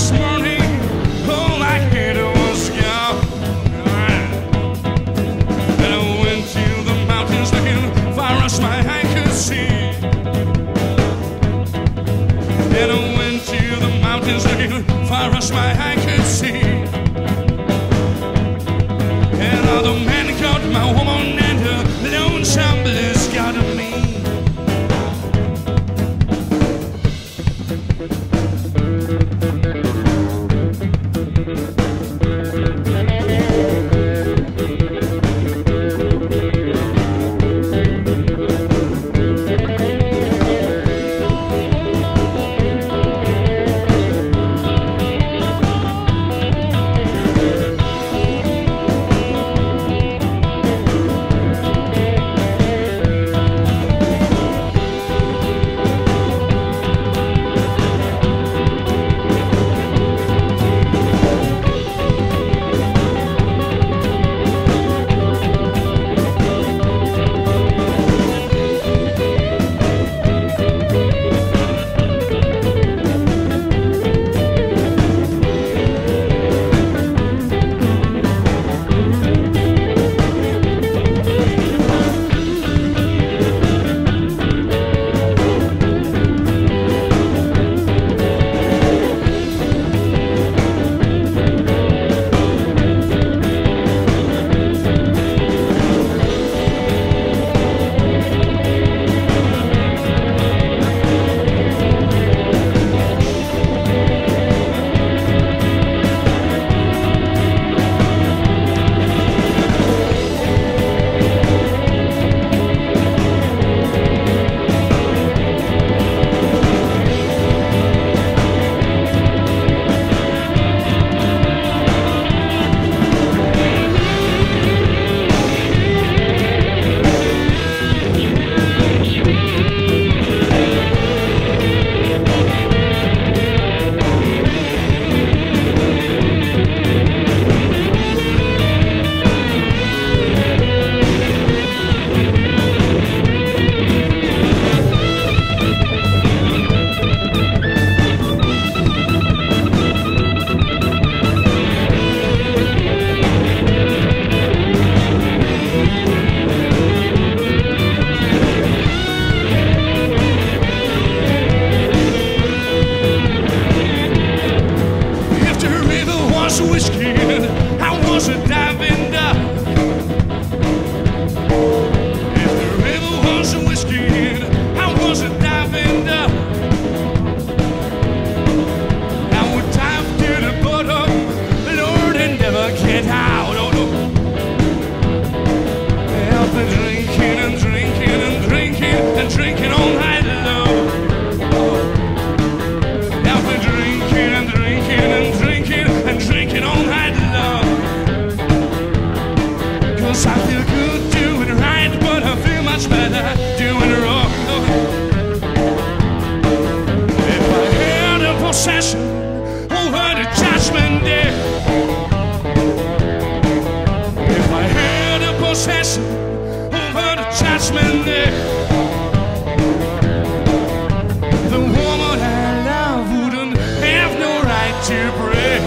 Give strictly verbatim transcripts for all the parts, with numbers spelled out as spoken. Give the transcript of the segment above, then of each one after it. this morning, all I had was gone. And I went to the mountains looking far as my eye could see. And I went to the mountains looking far as my eye could see. Another man got my woman and her lone shambles got me. Whiskey, I was a diving down. If the river was a whiskey, I was a diving down. I would dive to the bottom, Lord, and never get out. Oh no. I've been drinking and drinking and drinking and drinking all night long. Oh. I've been drinking and drinking and drinking. Drinking all night long, 'cause I feel good doing right, but I feel much better doing wrong. If I had a possession over the judgment day, if I had a possession over the judgment day, the woman I love wouldn't have no right to break.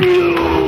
You